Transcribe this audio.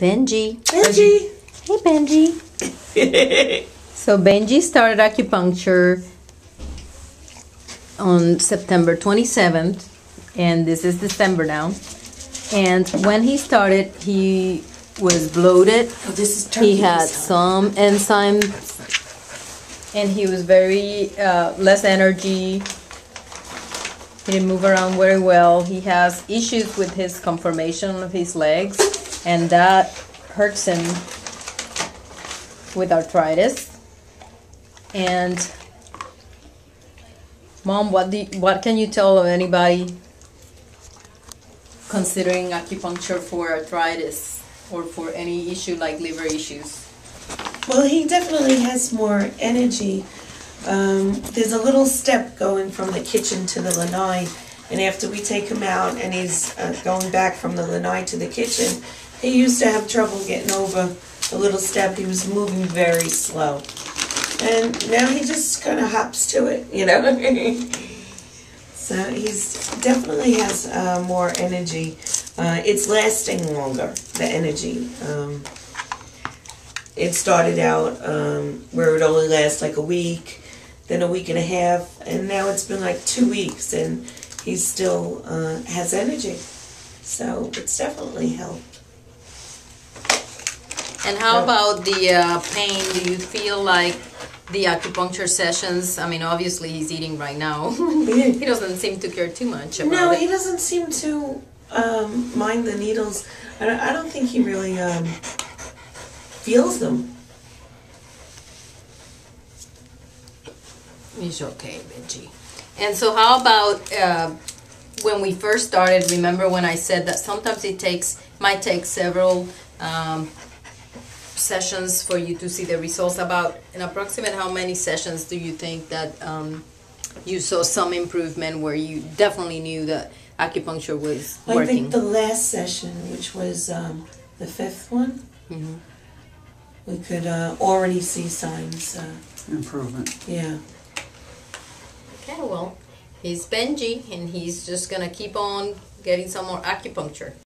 Benji. Hey, Benji. So Benji started acupuncture on September 27th, and this is December now. And when he started, he was bloated. Oh, this is he had some enzymes, and he was very less energy. He didn't move around very well. He has issues with his conformation of his legs, and that hurts him with arthritis. And Mom, what can you tell of anybody considering acupuncture for arthritis or for any issue like liver issues? Well, he definitely has more energy. There's a little step going from the kitchen to the lanai, and after we take him out and he's going back from the lanai to the kitchen, he used to have trouble getting over the little step. He was moving very slow, and now he just kind of hops to it, you know. So he's definitely has more energy. It's lasting longer, the energy. It started out where it only lasts like a week, then a week and a half, and now it's been like 2 weeks, and he still has energy. So it's definitely helped. And how about the pain? Do you feel like the acupuncture sessions, I mean, obviously he's eating right now. He doesn't seem to care too much about it. He doesn't seem to mind the needles. I don't think he really feels them. He's okay, Benji. And so how about when we first started, remember when I said that sometimes it might take several sessions for you to see the results? About an approximate how many sessions do you think that you saw some improvement where you definitely knew that acupuncture was working? I think the last session, which was the 5th one, we could already see signs. Improvement. Yeah. Okay, well, he's Benji, and he's just going to keep on getting some more acupuncture.